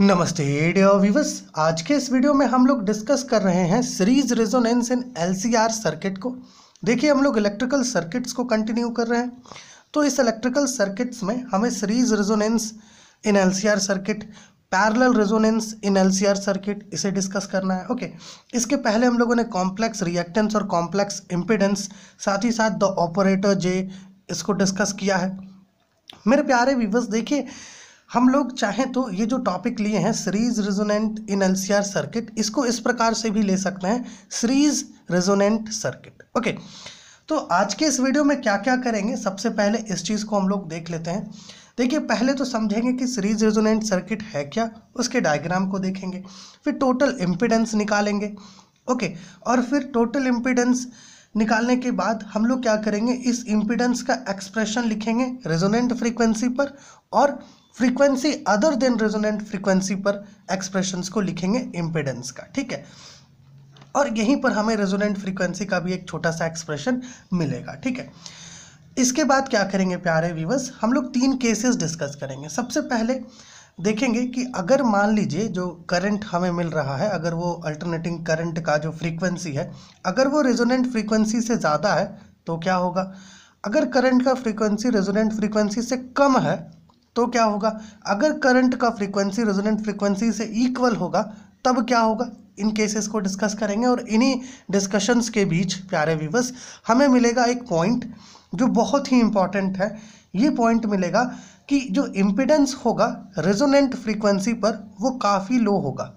नमस्ते dear viewers, आज के इस वीडियो में हम लोग डिस्कस कर रहे हैं series resonance in LCR circuit को। देखिए, हम लोग इलेक्ट्रिकल सर्किट्स को कंटिन्यू कर रहे हैं, तो इस इलेक्ट्रिकल सर्किट्स में हमें series resonance in LCR circuit, parallel resonance in LCR circuit, इसे डिस्कस करना है। ओके, इसके पहले हम लोगों ने कॉम्प्लेक्स रिएक्टेंस और कॉम्प्लेक्स इम्पिडेंस, साथ ही साथ द ऑपरेटर जे, इसको डिस्कस किया है। मेरे प्यारे व्यूअर्स, देखिए, हम लोग चाहें तो ये जो टॉपिक लिए हैं series resonant in LCR circuit, इसको इस प्रकार से भी ले सकते हैं, सीरीज रेजोनेंट सर्किट। ओके, तो आज के इस वीडियो में क्या क्या करेंगे, सबसे पहले इस चीज़ को हम लोग देख लेते हैं। देखिए, पहले तो समझेंगे कि सीरीज रेजोनेंट सर्किट है क्या, उसके डायग्राम को देखेंगे, फिर टोटल इम्पीडेंस निकालेंगे। ओके, और फिर टोटल इम्पीडेंस निकालने के बाद हम लोग क्या करेंगे, इस इम्पीडेंस का एक्सप्रेशन लिखेंगे रेजोनेंट फ्रीक्वेंसी पर, और frequency other than resonant frequency पर एक्सप्रेशंस को लिखेंगे इम्पीडेंस का। ठीक है, और यहीं पर हमें रेजोनेंट फ्रीक्वेंसी का भी एक छोटा सा एक्सप्रेशन मिलेगा। ठीक है, इसके बाद क्या करेंगे प्यारे व्यूअर्स, हम लोग तीन केसेस डिस्कस करेंगे। सबसे पहले देखेंगे कि अगर मान लीजिए जो करंट हमें मिल रहा है, अगर वो अल्टरनेटिंग करंट का जो फ्रीक्वेंसी है, अगर वो रेजोनेंट फ्रीक्वेंसी से ज़्यादा है तो क्या होगा। अगर करंट का फ्रीक्वेंसी रेजोनेंट फ्रीक्वेंसी से कम है तो क्या होगा। अगर करंट का फ्रीक्वेंसी रेजोनेंट फ्रीक्वेंसी से इक्वल होगा तब क्या होगा। इन केसेस को डिस्कस करेंगे, और इन्हीं डिस्कशंस के बीच प्यारे व्यूअर्स हमें मिलेगा एक पॉइंट जो बहुत ही इम्पॉर्टेंट है। ये पॉइंट मिलेगा कि जो इम्पीडेंस होगा रेजोनेंट फ्रीक्वेंसी पर वो काफ़ी लो होगा,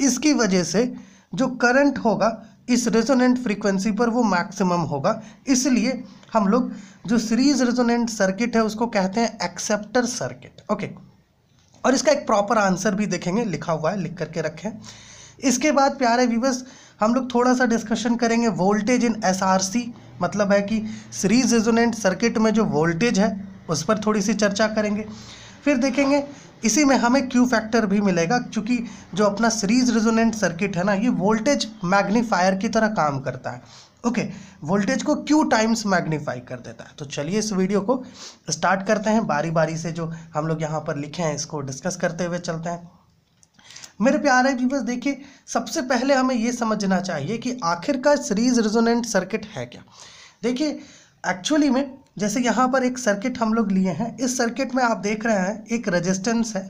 इसकी वजह से जो करंट होगा इस रेजोनेंट फ्रीक्वेंसी पर वो मैक्सिमम होगा। इसलिए हम लोग जो सीरीज रेजोनेंट सर्किट है उसको कहते हैं एक्सेप्टर सर्किट। ओके, और इसका एक प्रॉपर आंसर भी देखेंगे, लिखा हुआ है, लिख करके रखें। इसके बाद प्यारे व्यूअर्स हम लोग थोड़ा सा डिस्कशन करेंगे वोल्टेज इन एसआरसी, मतलब है कि सीरीज रेजोनेंट सर्किट में जो वोल्टेज है उस पर थोड़ी सी चर्चा करेंगे। फिर देखेंगे इसी में हमें क्यू फैक्टर भी मिलेगा, क्योंकि जो अपना सीरीज रेजोनेंट सर्किट है ना, ये वोल्टेज मैग्नीफायर की तरह काम करता है। ओके, वोल्टेज को क्यू टाइम्स मैग्नीफाई कर देता है। तो चलिए इस वीडियो को स्टार्ट करते हैं, बारी बारी से जो हम लोग यहाँ पर लिखे हैं इसको डिस्कस करते हुए चलते हैं। मेरे प्यारे व्यूअर्स, देखिए, सबसे पहले हमें ये समझना चाहिए कि आखिरकार सीरीज रेजोनेंट सर्किट है क्या। देखिए, एक्चुअली में जैसे यहाँ पर एक सर्किट हम लोग लिए हैं, इस सर्किट में आप देख रहे हैं एक रेजिस्टेंस है,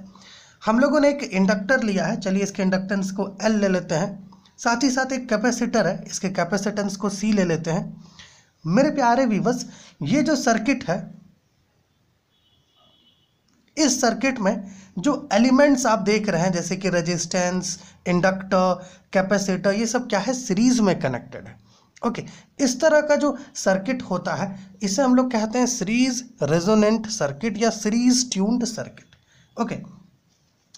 हम लोगों ने एक इंडक्टर लिया है, चलिए इसके इंडक्टेंस को L ले लेते हैं, साथ ही साथ एक कैपेसिटर है, इसके कैपेसिटेंस को C ले लेते हैं। मेरे प्यारे व्यूअर्स, ये जो सर्किट है, इस सर्किट में जो एलिमेंट्स आप देख रहे हैं जैसे कि रेजिस्टेंस, इंडक्टर, कैपेसिटर, ये सब क्या है, सीरीज में कनेक्टेड है। ओके, इस तरह का जो सर्किट होता है इसे हम लोग कहते हैं सीरीज रेजोनेंट सर्किट या सीरीज ट्यून्ड सर्किट। ओके,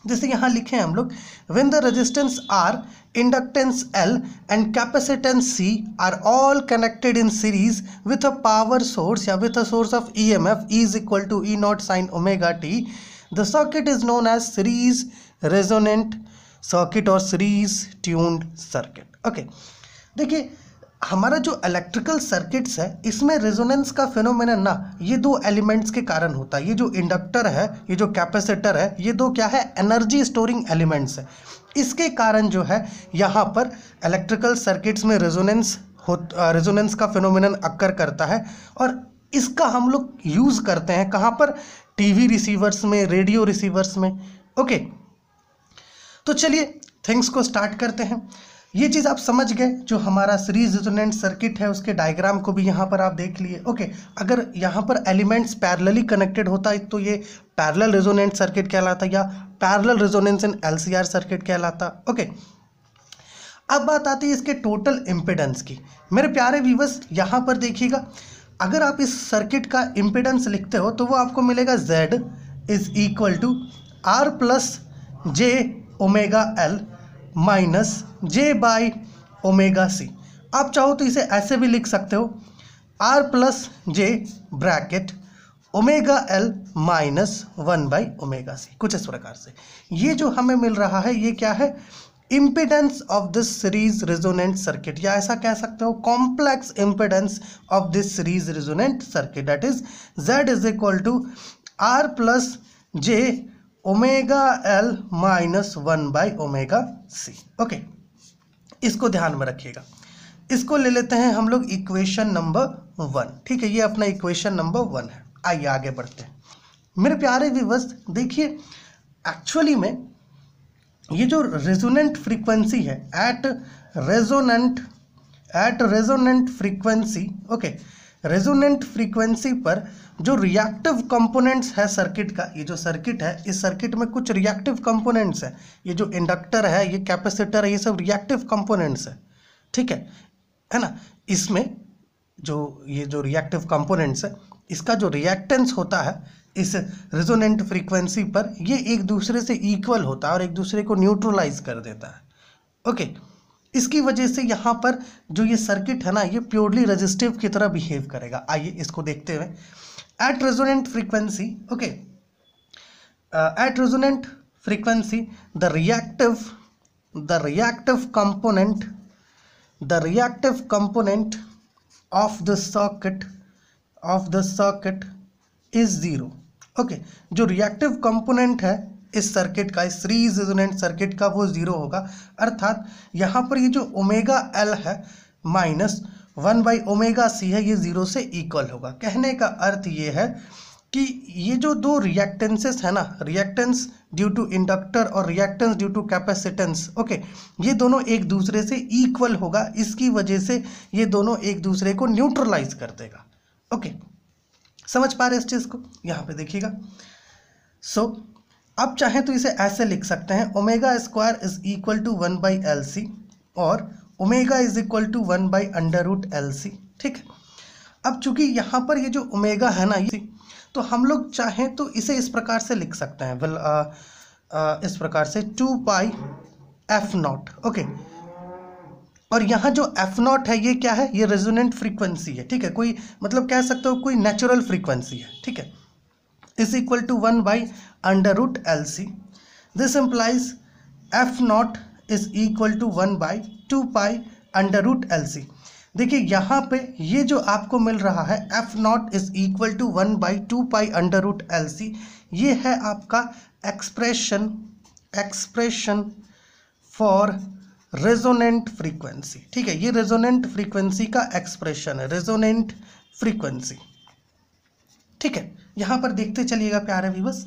जैसे यहाँ लिखे हैं हम लोग, when the resistance R, inductance L and capacitance C are all connected in series with a power source या with a source of EMF, E is equal to E naught sine omega T, the circuit is known as series resonant circuit और series tuned circuit. Okay, देखिए, हमारा जो electrical circuits है इसमें resonance का phenomena ना, ये दो एलिमेंट्स के कारण होता है। ये जो इंडक्टर है, ये जो कैपेसिटर है, ये दो क्या है, एनर्जी स्टोरिंग एलिमेंट्स है। इसके कारण जो है यहाँ पर इलेक्ट्रिकल सर्किट्स में रेजोनेंस का फिनोमेनन अक्कर करता है, और इसका हम लोग यूज़ करते हैं कहाँ पर, टीवी रिसीवर्स में, रेडियो रिसीवर्स में। ओके, तो चलिए थिंग्स को स्टार्ट करते हैं। ये चीज़ आप समझ गए, जो हमारा सीरीज रेजोनेंट सर्किट है उसके डायग्राम को भी यहाँ पर आप देख लिए। ओके, अगर यहाँ पर एलिमेंट्स पैरेलली कनेक्टेड होता है तो ये पैरेलल रेजोनेंट सर्किट कहलाता, या parallel resonance in LCR circuit कहलाता। ओके, अब बात आती है इसके टोटल इम्पीडेंस की। मेरे प्यारे व्यूअर्स, यहाँ पर देखिएगा, अगर आप इस सर्किट का इम्पीडेंस लिखते हो तो वो आपको मिलेगा Z is equal to R plus J omega L minus J by omega C. आप चाहो तो इसे ऐसे भी लिख सकते हो, R plus J bracket omega L minus one by omega C, कुछ इस प्रकार से। ये जो हमें मिल रहा है ये क्या है, impedance of this series resonant circuit, या ऐसा कह सकते हो complex impedance of this series resonant circuit, that is Z is equal to R plus J omega L minus 1/ओमेगा सी। ओके, इसको ध्यान में रखिएगा। इसको ले लेते हैं हम लोग इक्वेशन नंबर 1। ठीक है, ये अपना इक्वेशन नंबर 1 है। आइए आगे बढ़ते हैं मेरे प्यारे व्यूअर्स। देखिए एक्चुअली में ये जो रेजोनेंट फ्रीक्वेंसी है, at resonant frequency, okay, resonant frequency पर जो रिएक्टिव कंपोनेंट्स है सर्किट का, ये जो सर्किट है इस सर्किट में कुछ रिएक्टिव कंपोनेंट्स है। ये जो इंडक्टर है, ये कैपेसिटर है, ये सब रिएक्टिव कंपोनेंट्स है। ठीक है ना। इसमें जो ये जो रिएक्टिव कंपोनेंट्स है इसका जो रिएक्टेंस होता है इस रेजोनेंट फ्रीक्वेंसी पर, ये एक दूसरे से इक्वल होता है और एक दूसरे को न्यूट्रलाइज कर देता है। ओके, इसकी वजह से यहाँ पर जो ये सर्किट है ना, ये प्योरली रेजिस्टिव की तरह बिहेव करेगा। आइए इसको देखते हुए at resonant frequency, okay, at resonant frequency the reactive component of the circuit is 0। Okay, जो रिएक्टिव कंपोनेंट है इस सर्किट का, इस सीरीज रेजोनेंट सर्किट का, वो 0 होगा। अर्थात यहाँ पर ये जो ओमेगा एल है माइनस 1/ओमेगा सी है, ये 0 से इक्वल होगा। कहने का अर्थ ये है कि ये जो दो रिएक्टेंसेस है ना, रिएक्टेंस ड्यू टू इंडक्टर और reactance due to capacitance, okay, ये दोनों एक दूसरे से इक्वल होगा। इसकी वजह से ये दोनों एक दूसरे को न्यूट्रलाइज कर देगा। ओके, समझ पा रहे इस चीज़ को? यहाँ पे देखिएगा। सो आप चाहें तो इसे ऐसे लिख सकते हैं, ओमेगा² इज इक्वल टू 1/LC और omega is equal to 1/√LC। ठीक है। अब चूंकि यहाँ पर ये जो ओमेगा है ना, ये तो हम लोग चाहें तो इसे इस प्रकार से लिख सकते हैं, इस प्रकार से 2πf0। ओके, और यहाँ जो f0 है ये क्या है? ये रेजोनेंट फ्रीक्वेंसी है। ठीक है, कोई मतलब कह सकते हो कोई नेचुरल फ्रीक्वेंसी है। ठीक है, is equal to 1/√LC। This implies f0 is equal to 1/2π√LC। देखिए यहाँ पे ये जो आपको मिल रहा है f0 is equal to 1/2π√LC, ये है आपका एक्सप्रेशन फॉर रेजोनेंट फ्रीक्वेंसी। ठीक है, ये रेजोनेंट फ्रीक्वेंसी का एक्सप्रेशन है, रेजोनेंट फ्रीक्वेंसी। ठीक है, यहाँ पर देखते चलिएगा प्यारे व्यूअर्स।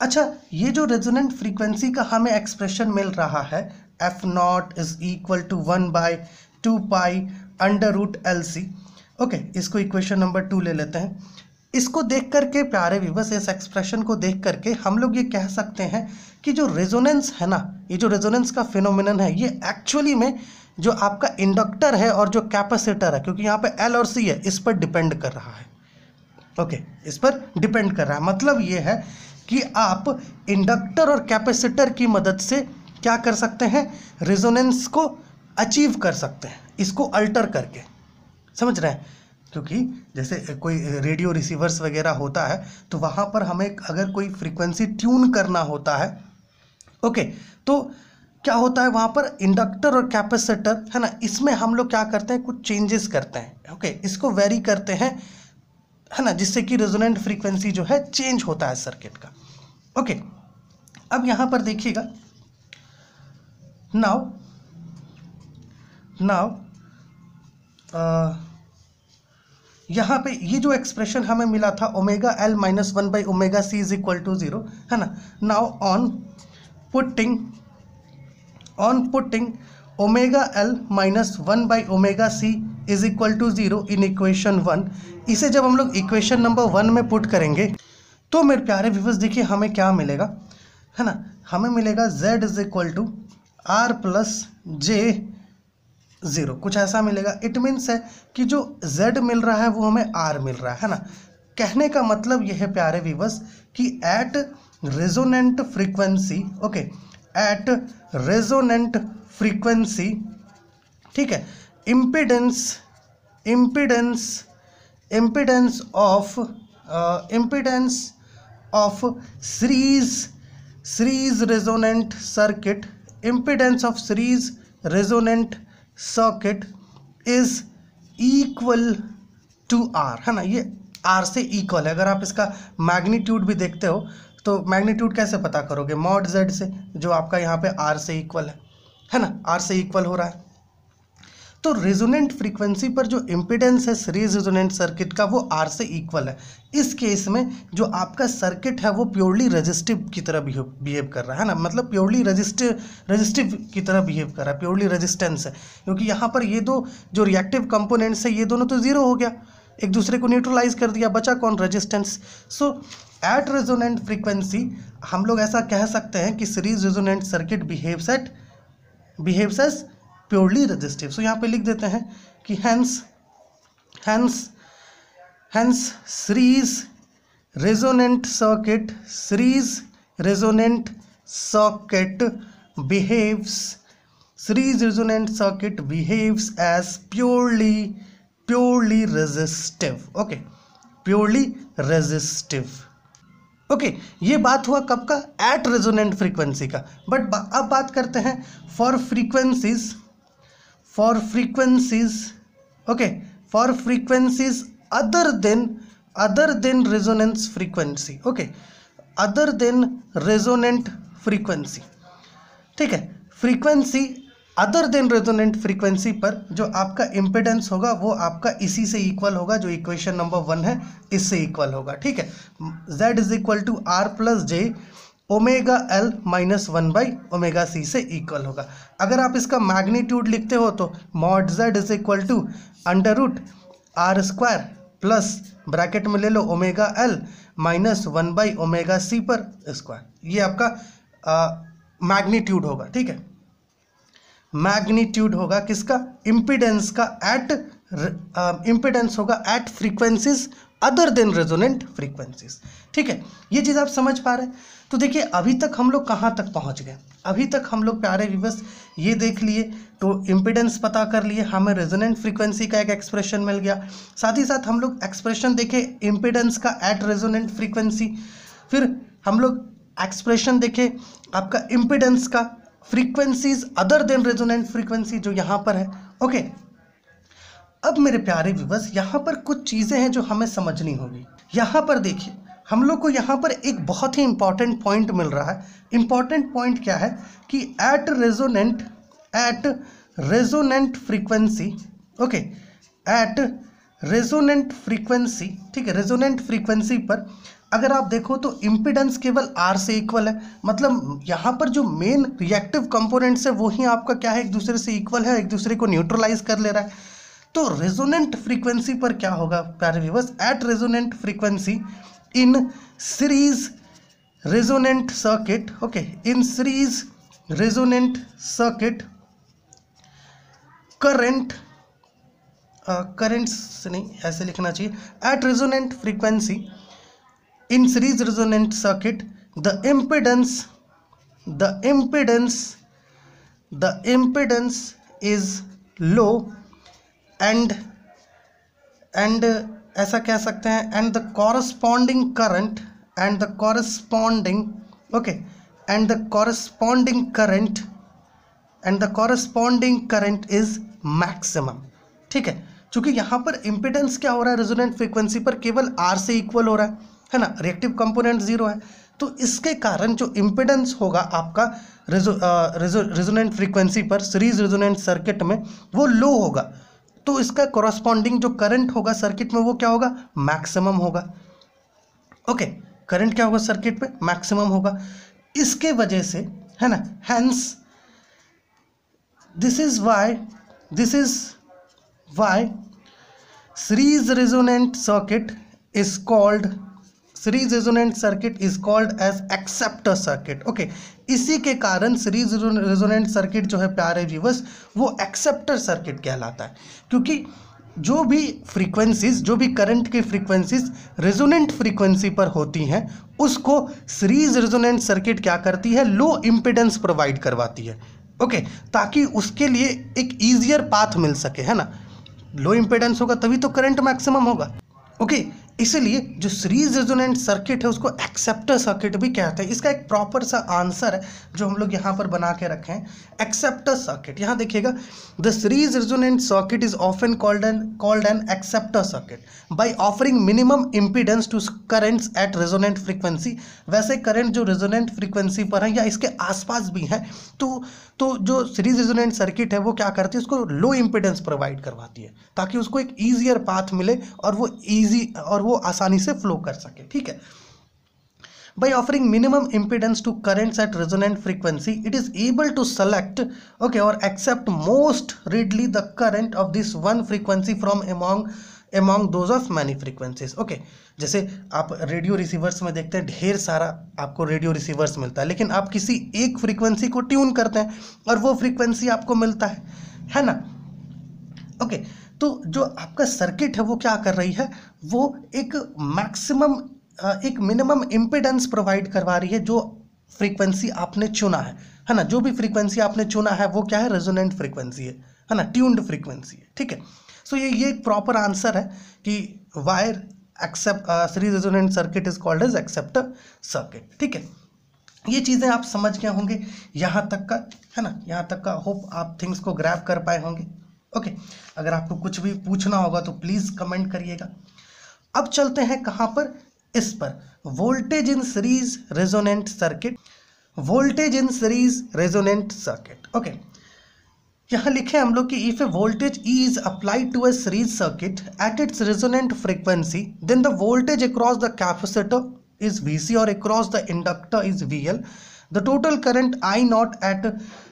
अच्छा, ये जो रेजोनेंट फ्रीक्वेंसी का हमें एक्सप्रेशन मिल रहा है f0 is equal to 1/2π√LC। Okay, इसको इक्वेशन नंबर 2 ले लेते हैं। इसको देख करके प्यारे व्यूअर्स, इस एक्सप्रेशन को देख करके हम लोग ये कह सकते हैं कि जो रेजोनेंस है ना, ये जो रेजोनेंस का फिनोमिनन है, ये एक्चुअली में जो आपका इंडक्टर है और जो कैपेसिटर है, क्योंकि यहाँ पे एल और सी है, इस पर डिपेंड कर रहा है। ओके, इस पर डिपेंड कर रहा है। मतलब ये है कि आप इंडक्टर और कैपेसिटर की मदद से क्या कर सकते हैं? रेजोनेंस को अचीव कर सकते हैं, इसको अल्टर करके। समझ रहे हैं? क्योंकि जैसे कोई रेडियो रिसीवर्स वगैरह होता है तो वहाँ पर हमें अगर कोई फ्रीक्वेंसी ट्यून करना होता है, ओके, तो क्या होता है वहाँ पर इंडक्टर और कैपेसिटर है ना, इसमें हम लोग क्या करते हैं? कुछ चेंजेस करते हैं। ओके, इसको वेरी करते हैं है ना, जिससे कि रेजोनेंट फ्रीक्वेंसी जो है चेंज होता है सर्किट का। ओके, अब यहाँ पर देखिएगा। नाउ यहाँ पे ये जो एक्सप्रेशन हमें मिला था ओमेगा एल माइनस 1/ओमेगा सी इज इक्वल टू 0 है ना। Now on putting omega L minus 1/ओमेगा C is equal to 0 in equation 1, इसे जब हम लोग इक्वेशन नंबर 1 में पुट करेंगे तो मेरे प्यारे व्यूअर्स देखिए हमें क्या मिलेगा है ना। हमें मिलेगा z is equal to R + j 0, कुछ ऐसा मिलेगा। इट मीन्स है कि जो z मिल रहा है वो हमें r मिल रहा है ना। कहने का मतलब यह है प्यारे व्यूअर्स कि at resonant frequency, okay, at resonant frequency, ठीक है, impedance of series resonant circuit, impedance of series resonant circuit is equal to R है ना। ये आर से इक्वल है। अगर आप इसका मैग्नीट्यूड भी देखते हो तो मैग्नीट्यूड कैसे पता करोगे? मॉड जेड से, जो आपका यहाँ पे आर से इक्वल है ना, आर से इक्वल हो रहा है। तो रेजोनेंट फ्रीक्वेंसी पर जो इम्पीडेंस है सीरीज रेजोनेंट सर्किट का, वो आर से इक्वल है। इस केस में जो आपका सर्किट है वो प्योरली रेजिस्टिव की तरह बिहेव कर रहा है ना, मतलब प्योरली रेजिस्टिव की तरह बिहेव कर रहा है, प्योरली रेजिस्टेंस है, क्योंकि यहाँ पर ये दो जो रिएक्टिव कंपोनेंट्स है ये दोनों तो जीरो हो गया, एक दूसरे को न्यूट्रलाइज कर दिया, बचा कौन? Resistance. So at resonant frequency हम लोग ऐसा कह सकते हैं कि series resonant circuit behaves as purely resistive. So यहाँ पे लिख देते हैं कि hence series resonant circuit behaves as purely resistive. Okay, purely resistive. Okay, ये बात हुआ कब का? एट रेजोनेंट फ्रीक्वेंसी का। बट अब बात करते हैं for frequencies okay, for frequencies other than resonance frequency. Okay, other than resonant frequency, ठीक है। Frequency other than resonant frequency पर जो आपका इम्पीडेंस होगा वो आपका इसी से इक्वल होगा, जो इक्वेशन नंबर 1 है इससे इक्वल होगा, ठीक है। Z is equal to R+j ωL - 1/ωc से इक्वल होगा। अगर आप इसका मैग्नीट्यूड लिखते हो तो mod Z is equal to √R² plus bracket में ले लो ωL - 1/ωc पर स्क्वायर। ये आपका मैग्नीट्यूड होगा, ठीक है। मैग्नीट्यूड होगा किसका? इम्पीडेंस का। एट इम्पीडेंस होगा at frequencies other than resonant frequencies, ठीक है। ये चीज़ आप समझ पा रहे हैं? तो देखिए अभी तक हम लोग कहाँ तक पहुँच गए? अभी तक हम लोग प्यारे व्यूअर्स ये देख लिए, तो इम्पीडेंस पता कर लिए, हमें रेजोनेंट फ्रीक्वेंसी का एक एक्सप्रेशन मिल गया, साथ ही साथ हम लोग एक्सप्रेशन देखे इम्पीडेंस का एट रेजोनेंट फ्रीक्वेंसी, फिर हम लोग एक्सप्रेशन देखे आपका इम्पीडेंस का frequencies other than resonant frequency, जो यहाँ पर है। ओके, अब मेरे प्यारे व्यूअर्स यहाँ पर कुछ चीज़ें हैं जो हमें समझनी होगी। यहाँ पर देखिए हम लोग को यहाँ पर एक बहुत ही इम्पॉर्टेंट पॉइंट मिल रहा है। इम्पॉर्टेंट पॉइंट क्या है कि at resonant frequency, okay, at resonant frequency, ठीक है। रेजोनेंट फ्रीक्वेंसी पर अगर आप देखो तो इम्पीडेंस केवल R से इक्वल है, मतलब यहाँ पर जो मेन रिएक्टिव कंपोनेंट्स है वो ही आपका क्या है, एक दूसरे से इक्वल है, एक दूसरे को न्यूट्रलाइज कर ले रहा है। तो रेजोनेंट फ्रीक्वेंसी पर क्या होगा प्यारे viewers? At resonant frequency in series resonant circuit, okay, in series resonant circuit current नहीं, ऐसे लिखना चाहिए, at resonant frequency in series resonant circuit the impedance is low and ऐसा कह सकते हैं, and the corresponding current is maximum, ठीक है। चूँकि यहाँ पर इम्पीडेंस क्या हो रहा है रेजोनेंट फ्रीक्वेंसी पर? केवल R से इक्वल हो रहा है ना, रिएक्टिव कंपोनेंट जीरो है, तो इसके कारण जो इम्पीडेंस होगा आपका रेजोनेंट फ्रीक्वेंसी पर सीरीज रेजोनेंट सर्किट में वो लो होगा, तो इसका कॉरस्पॉन्डिंग जो करंट होगा सर्किट में वो क्या होगा? मैक्सिमम होगा। ओके, करंट क्या होगा सर्किट में? मैक्सिमम होगा। इसके वजह से है ना, hence this is why series resonant circuit is called as acceptor circuit. Okay, इसी के कारण सीरीज रेजोनेंट सर्किट जो है प्यारे व्यूअर्स वो एक्सेप्टर सर्किट कहलाता है, क्योंकि जो भी करंट की फ्रीक्वेंसीज रेजोनेंट फ्रीक्वेंसी पर होती हैं उसको सीरीज रेजोनेंट सर्किट क्या करती है? लो इम्पीडेंस प्रोवाइड करवाती है। ओके, ताकि उसके लिए एक ईजियर पाथ मिल सके, है ना। लो इम्पीडेंस होगा तभी तो करंट मैक्सिमम होगा। ओके, इसलिए जो सीरीज रेजोनेंट सर्किट है उसको एक्सेप्टर सर्किट भी कहते हैं। इसका एक प्रॉपर सा आंसर है जो हम लोग यहाँ पर बना के रखे हैं, एक्सेप्टर सर्किट। यहाँ देखिएगा, the series resonant circuit is often called an acceptor circuit by offering minimum impedance to currents at resonant frequency. वैसे करंट जो रेजोनेंट फ्रीक्वेंसी पर है या इसके आसपास भी है, तो जो सीरीज रेजोनेंट सर्किट है वो क्या करती है, उसको लो इम्पीडेंस प्रोवाइड करवाती है ताकि उसको एक ईजियर पाथ मिले और वो आसानी से फ्लो कर सके। ठीक है, by offering minimum impedance to currents at resonant frequency it is able to select okay और accept most readily the current of this one frequency from among those of many frequencies। Okay, जैसे आप radio receivers में देखते हैं ढेर सारा आपको radio receivers मिलता है, लेकिन आप किसी एक फ्रीक्वेंसी को ट्यून करते हैं और वो फ्रीक्वेंसी आपको मिलता है ना। ओके, तो जो आपका सर्किट है वो क्या कर रही है, वो एक मिनिमम इम्पीडेंस प्रोवाइड करवा रही है जो फ्रीक्वेंसी आपने चुना है ना। जो भी फ्रीक्वेंसी आपने चुना है वो क्या है, रेजोनेंट फ्रीक्वेंसी है ना, ट्यून्ड फ्रीक्वेंसी है। ठीक है, सो ये एक प्रॉपर आंसर है कि wire accept series resonant circuit is called as acceptor circuit. ठीक है, ये चीज़ें आप समझ गए होंगे यहाँ तक का, है ना। यहाँ तक का होप आप थिंग्स को ग्रैब कर पाए होंगे। ओके, अगर आपको कुछ भी पूछना होगा तो प्लीज़ कमेंट करिएगा। अब चलते हैं कहाँ पर, इस पर, voltage in series resonant circuit. Voltage in series resonant circuit, okay, यहाँ लिखे हम लोग कि if a voltage E is applied to a series circuit at its resonant frequency then the voltage across the capacitor is VC और across the inductor is VL। The total current I naught at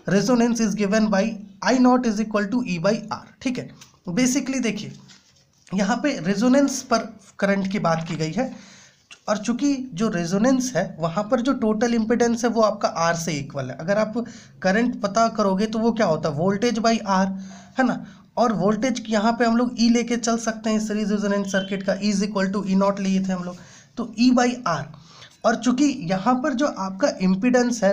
resonance is given by I naught is equal to E by R। ठीक है, basically देखिए यहाँ पे resonance पर current की बात की गई है, और चूंकि जो रेजोनेंस है वहाँ पर जो टोटल इम्पीडेंस है वो आपका R से इक्वल है। अगर आप करंट पता करोगे तो वो क्या होता है, वोल्टेज बाई R, है ना। और वोल्टेज की यहाँ पे हम लोग E लेके चल सकते हैं सीरीज रेजोनेंट सर्किट का, E is equal to E naught लिए थे हम लोग, तो E बाई R। और चूंकि यहाँ पर जो आपका इम्पीडेंस है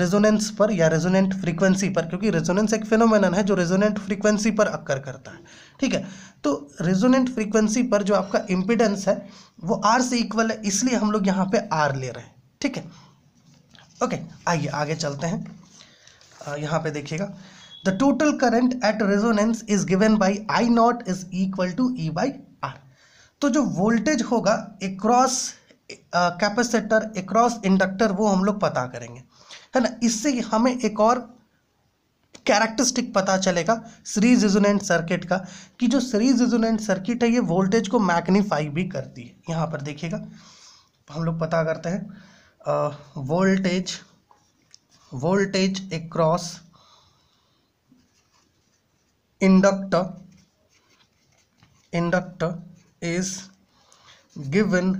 रेजोनेंस पर या रेजोनेंट फ्रीक्वेंसी पर, क्योंकि रेजोनेंस एक फिनोमेनन है जो रेजोनेंट फ्रीक्वेंसी पर अक्कर करता है। ठीक है, तो रेजोनेंट फ्रीक्वेंसी पर जो आपका इम्पीडेंस है वो R से इक्वल है, इसलिए हम लोग यहाँ पे R ले रहे हैं। ठीक है, ओके, आइए आगे चलते हैं। यहाँ पे देखिएगा, the total current at resonance is given by I naught is equal to E by R। तो जो वोल्टेज होगा अक्रॉस कैपेसिटर अक्रॉस इंडक्टर वो हम लोग पता करेंगे, है ना। इससे हमें एक और कैरेक्टरिस्टिक पता चलेगा सीरीज रेजोनेंट सर्किट का, कि जो सीरीज रेजोनेंट सर्किट है ये वोल्टेज को मैग्नीफाई भी करती है। यहाँ पर देखिएगा, हम लोग पता करते हैं voltage across inductor is given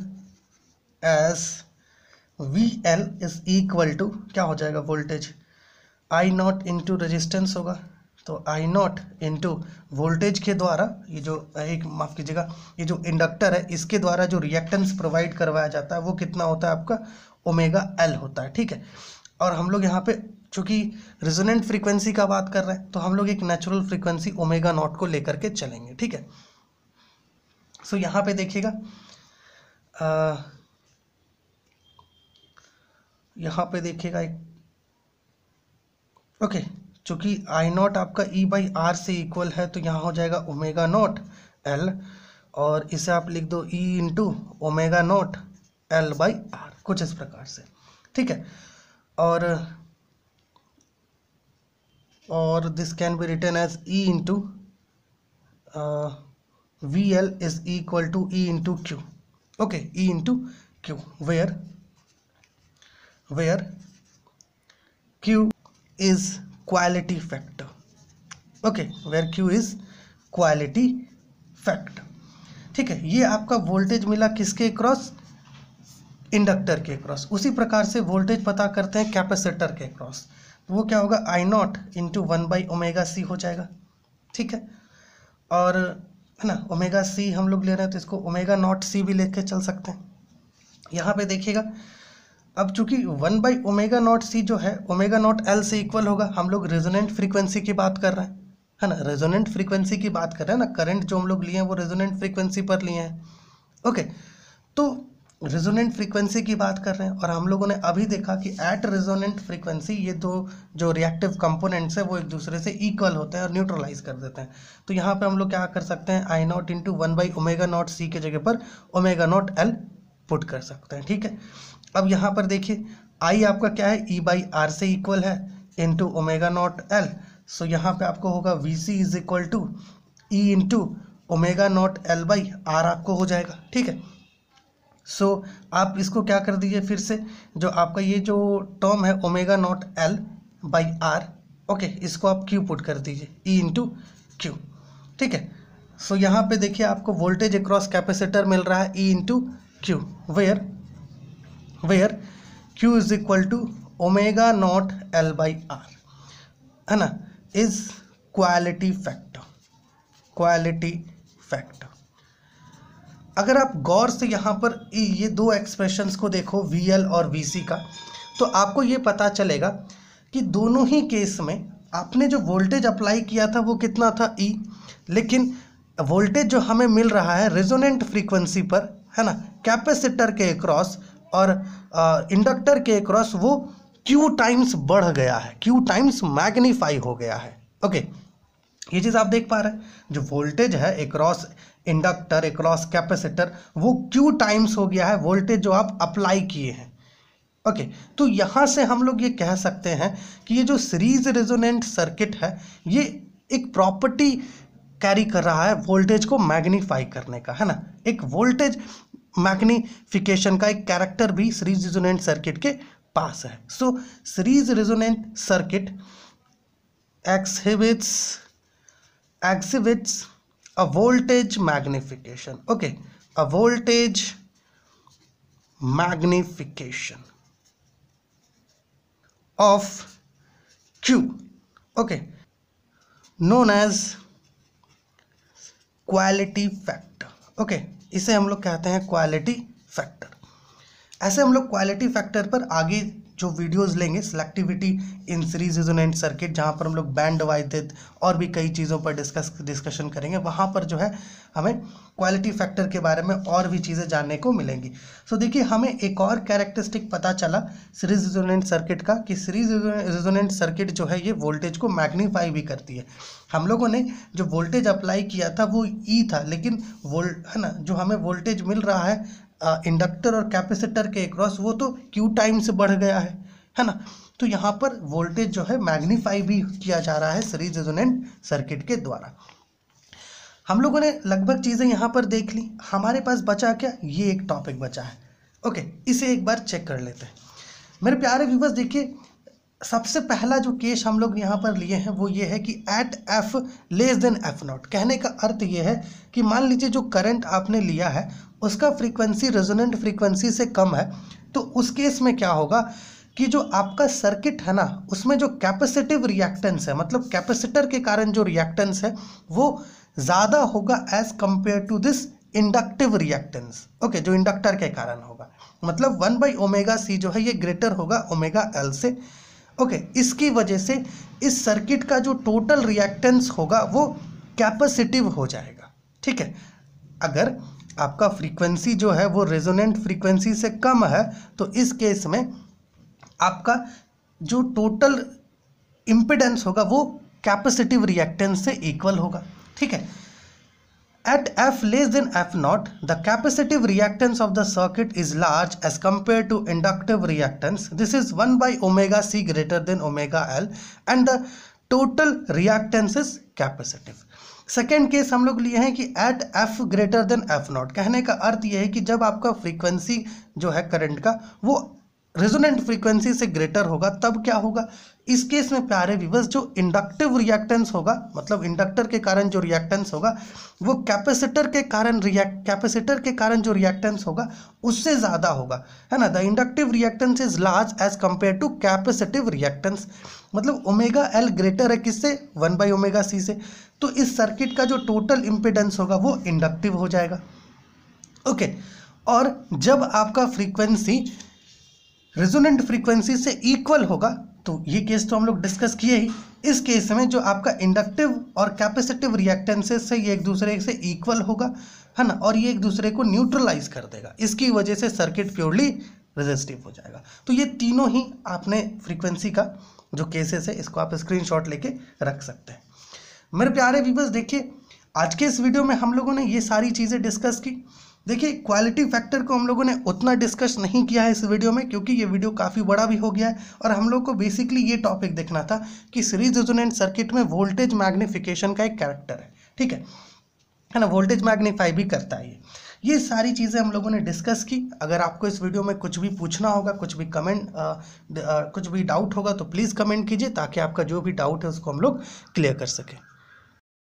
as VL is equal to, क्या हो जाएगा, voltage I naught into resistance होगा, तो I नॉट इंटू वोल्टेज के द्वारा ये जो एक, माफ़ कीजिएगा, ये जो इंडक्टर है इसके द्वारा जो रिएक्टेंस प्रोवाइड करवाया जाता है वो कितना होता है आपका, ओमेगा L होता है। ठीक है, और हम लोग यहाँ पे चूँकि रेजोनेंट फ्रीक्वेंसी का बात कर रहे हैं तो हम लोग एक नेचुरल फ्रीक्वेंसी ओमेगा नॉट को लेकर के चलेंगे। ठीक है, सो यहाँ पे देखिएगा, एक ओके, चूँकि I नॉट आपका E बाई R से इक्वल है तो यहाँ हो जाएगा ओमेगा नॉट L, और इसे आप लिख दो E into omega naught L by R, कुछ इस प्रकार से। ठीक है, और this can be written as E into VL is equal to E into Q। Okay, E into Q where Q is quality factor, okay, where Q is quality factor। ठीक है, ये आपका वोल्टेज मिला किसके क्रॉस, इंडक्टर के cross. उसी प्रकार से वोल्टेज पता करते हैं कैपेसिटर के क्रॉस, वो क्या होगा, I naught into 1 by omega C हो जाएगा। ठीक है, और है ना, ओमेगा C हम लोग ले रहे हैं तो इसको ओमेगा नॉट C भी लेके चल सकते हैं। यहाँ पे देखिएगा, अब चूंकि 1 बाई ओमेगा नॉट C जो है ओमेगा नॉट L से इक्वल होगा, हम लोग रेजोनेंट फ्रीक्वेंसी की बात कर रहे हैं, है ना, रेजोनेंट फ्रीक्वेंसी की बात कर रहे हैं ना, करंट जो हम लोग लिए हैं वो रेजोनेंट फ्रीक्वेंसी पर लिए हैं। ओके, तो रेजोनेंट फ्रीक्वेंसी की बात कर रहे हैं और हम लोगों ने अभी देखा कि एट रेजोनेंट फ्रीक्वेंसी ये दो जो रिएक्टिव कंपोनेंट्स है वो एक दूसरे से इक्वल होते हैं और न्यूट्रलाइज कर देते हैं। तो यहाँ पे हम लोग क्या कर सकते हैं, आई नॉट इंटू 1/ω0 C के जगह पर ω0L पुट कर सकते हैं। ठीक है, अब यहाँ पर देखिए आई आपका क्या है, E/R से इक्वल है इंटू ω0L। सो यहाँ पे आपको होगा VC is equal to E into ω0L/R आपको हो जाएगा। ठीक है, सो आप इसको क्या कर दीजिए, फिर से जो आपका ये जो टर्म है ω0L/R, ओके, इसको आप Q पुट कर दीजिए, E इंटू Q। ठीक है, सो यहाँ पे देखिए आपको वोल्टेज अक्रॉस कैपेसिटर मिल रहा है E into Q, where Q is equal to ω0L/R, है ना, इज क्वालिटी फैक्टर। अगर आप गौर से यहाँ पर ये दो एक्सप्रेशंस को देखो VL और VC का, तो आपको ये पता चलेगा कि दोनों ही केस में आपने जो वोल्टेज अप्लाई किया था वो कितना था, E, लेकिन वोल्टेज जो हमें मिल रहा है रेजोनेंट फ्रीक्वेंसी पर, है ना, कैपेसिटर के अक्रॉस और इंडक्टर के अक्रॉस, वो Q टाइम्स बढ़ गया है, Q टाइम्स मैग्नीफाई हो गया है। ओके, ये चीज़ आप देख पा रहे हैं, जो वोल्टेज है अक्रॉस इंडक्टर अक्रॉस कैपेसिटर वो Q टाइम्स हो गया है वोल्टेज जो आप अप्लाई किए हैं। ओके, तो यहाँ से हम लोग ये कह सकते हैं कि ये जो सीरीज रेजोनेंट सर्किट है ये एक प्रॉपर्टी कैरी कर रहा है वोल्टेज को मैग्नीफाई करने का, है ना, एक वोल्टेज मैग्नीफिकेशन का एक कैरेक्टर भी सीरीज रेजोनेंट सर्किट के पास है। So series resonant circuit exhibits a voltage magnification, okay, a voltage magnification of Q, okay, known as quality factor, okay, इसे हम लोग कहते हैं क्वालिटी फैक्टर। ऐसे हम लोग क्वालिटी फैक्टर पर आगे जो वीडियोस लेंगे, selectivity in series resonant circuit, जहाँ पर हम लोग बैंड डिवाइडेड और भी कई चीज़ों पर डिस्कशन करेंगे, वहाँ पर जो है हमें क्वालिटी फैक्टर के बारे में और भी चीज़ें जानने को मिलेंगी। सो देखिए, हमें एक और कैरेक्टरिस्टिक पता चला सीरीज रेजोनेंट सर्किट का कि सीरीज रेजोनेंट सर्किट जो है ये वोल्टेज को मैग्नीफाई भी करती है। हम लोगों ने जो वोल्टेज अप्लाई किया था वो E था, लेकिन है ना, जो हमें वोल्टेज मिल रहा है इंडक्टर और कैपेसिटर के अक्रॉस वो तो Q टाइम से बढ़ गया है, है ना, तो यहाँ पर वोल्टेज जो है मैग्नीफाई भी किया जा रहा है सीरीज रेजोनेंट सर्किट के द्वारा। हम लोगों ने लगभग चीज़ें यहाँ पर देख ली, हमारे पास बचा क्या, ये एक टॉपिक बचा है। ओके, इसे एक बार चेक कर लेते हैं। मेरे प्यारे व्यूवर्स, देखिए सबसे पहला जो केस हम लोग यहाँ पर लिए हैं वो ये है कि एट F F0। कहने का अर्थ ये है कि मान लीजिए जो करंट आपने लिया है उसका फ्रीक्वेंसी रेजोनेंट फ्रीक्वेंसी से कम है, तो उस केस में क्या होगा कि जो आपका सर्किट है ना, उसमें जो कैपेसिटिव रिएक्टेंस है, मतलब कैपेसिटर के कारण जो रिएक्टेंस है वो ज़्यादा होगा as compare to this inductive reactance. Okay, जो इंडक्टर के कारण होगा, मतलब 1/ω C जो है ये ग्रेटर होगा ω L से। ओके, इसकी वजह से इस सर्किट का जो टोटल रिएक्टेंस होगा वो कैपेसिटिव हो जाएगा। ठीक है, अगर आपका फ्रीक्वेंसी जो है वो रेजोनेंट फ्रीक्वेंसी से कम है तो इस केस में आपका जो टोटल इम्पिडेंस होगा वो कैपेसिटिव रिएक्टेंस से इक्वल होगा। ठीक है, at F F0 the capacitive reactance of the circuit is large as compare to inductive reactance, this is 1/ω C greater than ω L and the total reactance is capacitive. Second case हम लोग लिए हैं कि eight F F0। कहने का अर्थ यह है कि जब आपका फ्रीक्वेंसी जो है करंट का वो रेजोनेंट फ्रीक्वेंसी से ग्रेटर होगा, तब क्या होगा इस केस में प्यारे व्यूअर्स, जो इंडक्टिव रिएक्टेंस होगा, मतलब इंडक्टर के कारण जो रिएक्टेंस होगा वो कैपेसिटर के कारण जो रिएक्टेंस होगा उससे ज़्यादा होगा, है ना। The inductive reactance is large as compare to capacitive reactance, मतलब ω L ग्रेटर है किससे, 1/ω C से, तो इस सर्किट का जो टोटल इम्पिडेंस होगा वो इंडक्टिव हो जाएगा। ओके, और जब आपका फ्रीक्वेंसी रेजोनेंट फ्रीक्वेंसी से इक्वल होगा, तो ये केस तो हम लोग डिस्कस किए ही, इस केस में जो आपका इंडक्टिव और कैपेसिटिव रिएक्टेंसेस से ये एक दूसरे से इक्वल होगा, है ना, और ये एक दूसरे को न्यूट्रलाइज कर देगा, इसकी वजह से सर्किट प्योरली रेजिस्टिव हो जाएगा। तो ये तीनों ही आपने फ्रीक्वेंसी का जो केसेस है इसको आप स्क्रीनशॉट लेके रख सकते हैं। मेरे प्यारे व्यूअर्स, देखिए आज के इस वीडियो में हम लोगों ने ये सारी चीज़ें डिस्कस की। देखिए क्वालिटी फैक्टर को हम लोगों ने उतना डिस्कस नहीं किया है इस वीडियो में, क्योंकि ये वीडियो काफ़ी बड़ा भी हो गया है और हम लोग को बेसिकली ये टॉपिक देखना था कि सीरीज रेजोनेंट सर्किट में वोल्टेज मैग्नीफिकेशन का एक कैरेक्टर है, ठीक है ना, वोल्टेज मैग्नीफाई भी करता है। ये सारी चीज़ें हम लोगों ने डिस्कस की। अगर आपको इस वीडियो में कुछ भी पूछना होगा, कुछ भी डाउट होगा तो प्लीज़ कमेंट कीजिए, ताकि आपका जो भी डाउट है उसको हम लोग क्लियर कर सकें।